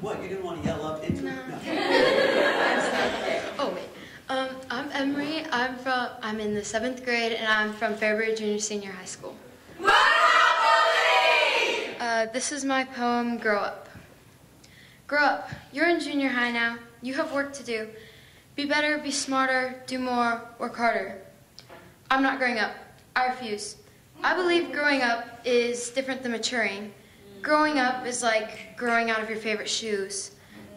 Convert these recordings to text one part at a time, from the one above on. What, you didn't want to yell up into? No. No. Oh wait. I'm Emery. I'm in the 7th grade, and I'm from Fairbury Junior-Senior High School. This is my poem, Grow Up. Grow up. You're in junior high now. You have work to do. Be better, be smarter, do more, work harder. I'm not growing up. I refuse. I believe growing up is different than maturing. Growing up is like growing out of your favorite shoes,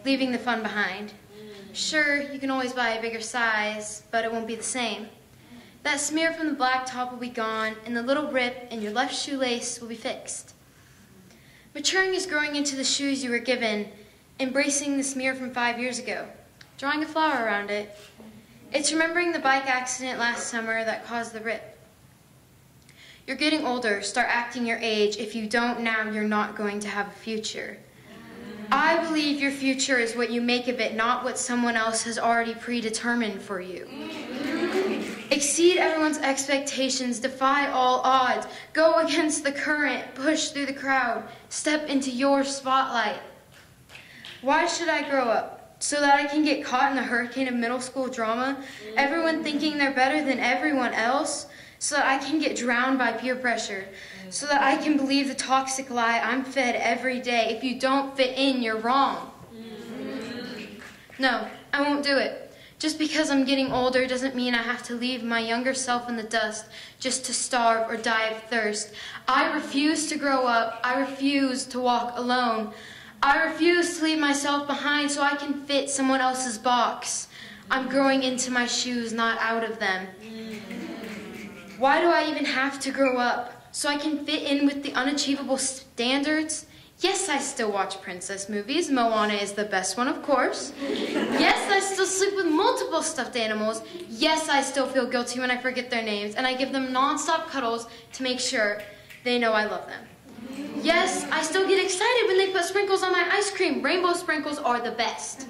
leaving the fun behind. Sure, you can always buy a bigger size, but it won't be the same. That smear from the black top will be gone, and the little rip in your left shoelace will be fixed. Maturing is growing into the shoes you were given, embracing the smear from 5 years ago, drawing a flower around it. It's remembering the bike accident last summer that caused the rip. You're getting older. Start acting your age. If you don't now, you're not going to have a future. I believe your future is what you make of it, not what someone else has already predetermined for you. Exceed everyone's expectations, defy all odds, go against the current, push through the crowd, step into your spotlight. Why should I grow up? So that I can get caught in the hurricane of middle school drama, everyone thinking they're better than everyone else, so that I can get drowned by peer pressure, so that I can believe the toxic lie I'm fed every day. If you don't fit in, you're wrong. No, I won't do it. Just because I'm getting older doesn't mean I have to leave my younger self in the dust just to starve or die of thirst. I refuse to grow up. I refuse to walk alone. I refuse to leave myself behind so I can fit someone else's box. I'm growing into my shoes, not out of them. Why do I even have to grow up? So I can fit in with the unachievable standards? Yes, I still watch princess movies. Moana is the best one, of course. Yes, I still sleep with multiple stuffed animals. Yes, I still feel guilty when I forget their names, and I give them nonstop cuddles to make sure they know I love them. Yes, I still get excited when they put sprinkles on my ice cream. Rainbow sprinkles are the best.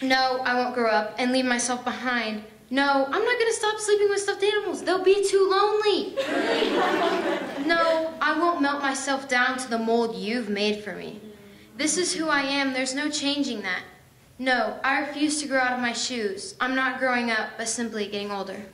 No, I won't grow up and leave myself behind. No, I'm not going to stop sleeping with stuffed animals. They'll be too lonely. No, I won't melt myself down to the mold you've made for me. This is who I am. There's no changing that. No, I refuse to grow out of my shoes. I'm not growing up, but simply getting older.